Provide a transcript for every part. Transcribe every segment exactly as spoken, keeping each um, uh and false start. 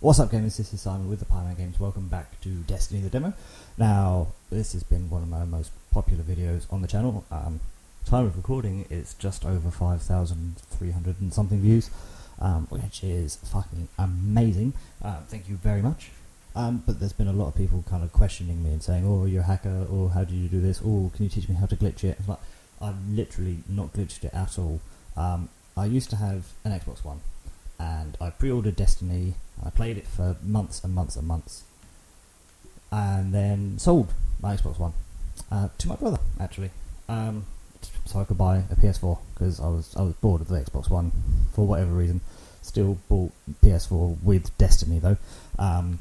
What's up, gamers? This is Simon with the Pieman Games. Welcome back to Destiny the Demo. Now, this has been one of my most popular videos on the channel. Um, time of recording, it's just over five thousand three hundred and something views, um, which is fucking amazing. Uh, thank you very much. Um, but there's been a lot of people kind of questioning me and saying, oh, you're a hacker, or how do you do this, or can you teach me how to glitch it? Like, I've literally not glitched it at all. Um, I used to have an Xbox One, and I pre-ordered Destiny. I played it for months and months and months, and then sold my Xbox One uh, to my brother, actually, um, so I could buy a P S four, because I was I was bored of the Xbox One for whatever reason. Still bought P S four with Destiny though. Um,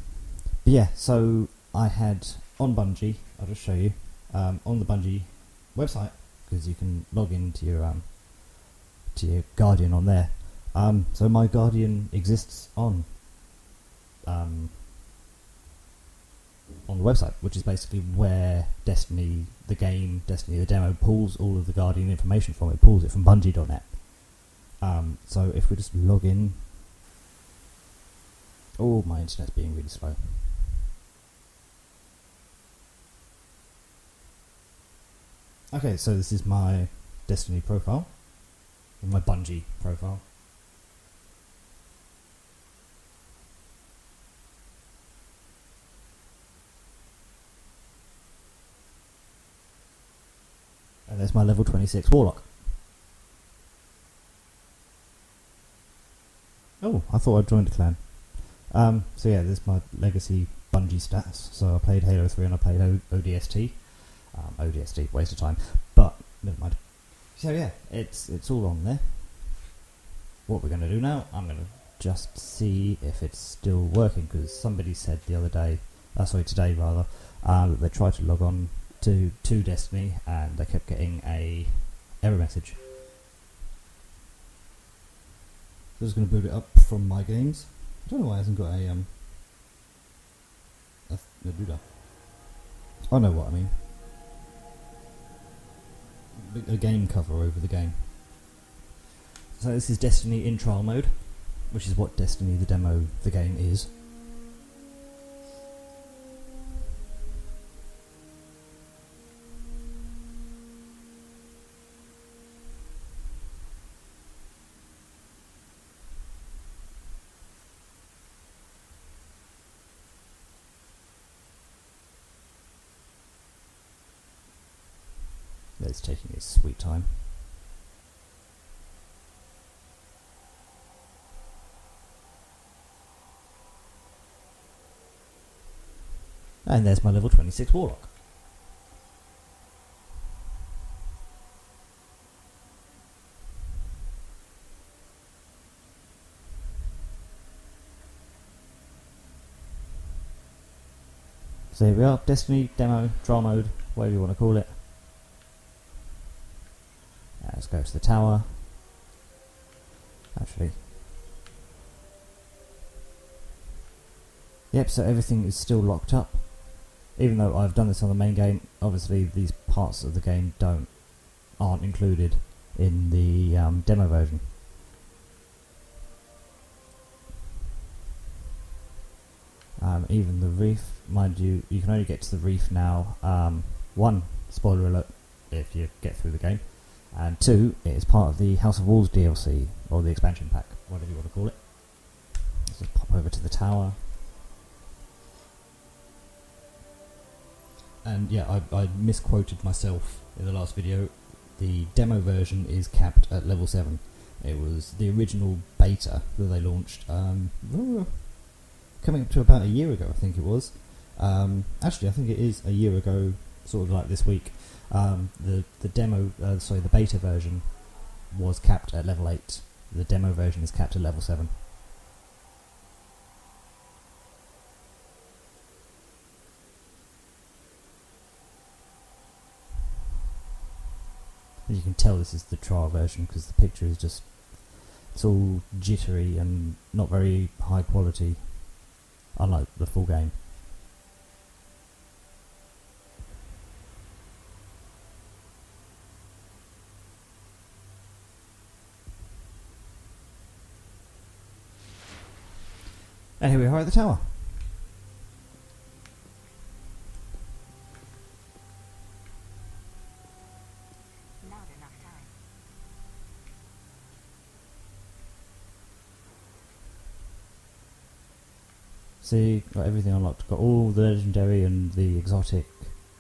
but yeah, so I had on Bungie. I'll just show you um, on the Bungie website, because you can log into your um, to your Guardian on there. Um, so my Guardian exists on. Um, on the website, which is basically where Destiny, the game, Destiny the demo, pulls all of the Guardian information from. It pulls it from Bungie dot net. Um, so if we just log in... Oh, my internet's being really slow. Okay, so this is my Destiny profile, and my Bungie profile. There's my level twenty-six warlock. Oh, I thought I'd joined a clan. Um, so yeah, there's my legacy Bungie stats. So I played Halo three and I played O D S T. Um, O D S T, waste of time. But, never mind. So yeah, it's, it's all on there. What we're going to do now, I'm going to just see if it's still working, because somebody said the other day, uh, sorry, today rather, uh, that they tried to log on To, to Destiny, and they kept getting a error message. So I'm just going to boot it up from my games. I don't know why it hasn't got a um a, a doodah. I know what I mean. A game cover over the game. So this is Destiny in trial mode, which is what Destiny the demo, the game, is. It's taking its sweet time. And there's my level twenty-six warlock. So here we are, Destiny, demo, trial mode, whatever you want to call it. Let's go to the tower. Actually, yep, so everything is still locked up. Even though I've done this on the main game, obviously these parts of the game don't aren't included in the um, demo version. Um, even the reef, mind you, you can only get to the reef now. Um, one, spoiler alert, if you get through the game. And two, it is part of the House of Wolves D L C, or the expansion pack, whatever you want to call it. Let's just pop over to the tower. And yeah, I, I misquoted myself in the last video. The demo version is capped at level seven. It was the original beta that they launched, um, coming up to about a year ago, I think it was. Um, actually, I think it is a year ago, sort of like this week. Um, the the demo, uh, sorry, the beta version was capped at level eight. The demo version is capped at level seven. As you can tell, this is the trial version, because the picture is just, it's all jittery and not very high quality, unlike the full game. And here we are at the tower. See, got everything unlocked. Got all the legendary and the exotic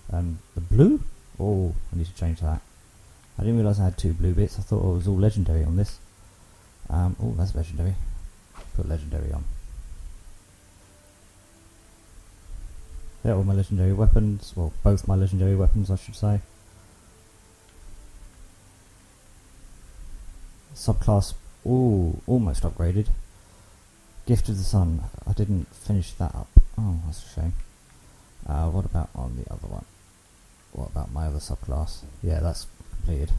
and the blue? Oh, I need to change that. I didn't realise I had two blue bits. I thought it was all legendary on this. Um, oh, that's legendary. Put legendary on. There are all my legendary weapons. Well, both my legendary weapons, I should say. Subclass, ooh, almost upgraded. Gift of the Sun. I didn't finish that up. Oh, that's a shame. Uh, what about on the other one? What about my other subclass? Yeah, that's completed.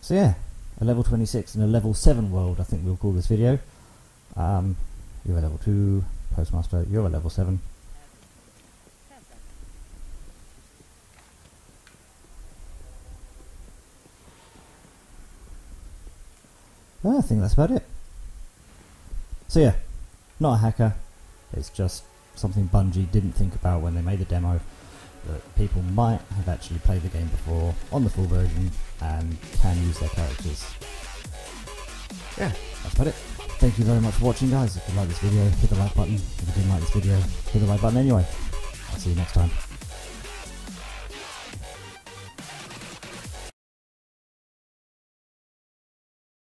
So yeah, a level twenty-six and a level seven world, I think we'll call this video. Um, you're a level two, Postmaster, you're a level seven. I think that's about it. So yeah, not a hacker, it's just something Bungie didn't think about when they made the demo, that people might have actually played the game before on the full version and can use their characters. Yeah, that's about it. Thank you very much for watching, guys. If you like this video, hit the like button. If you didn't like this video, hit the like button anyway. I'll see you next time.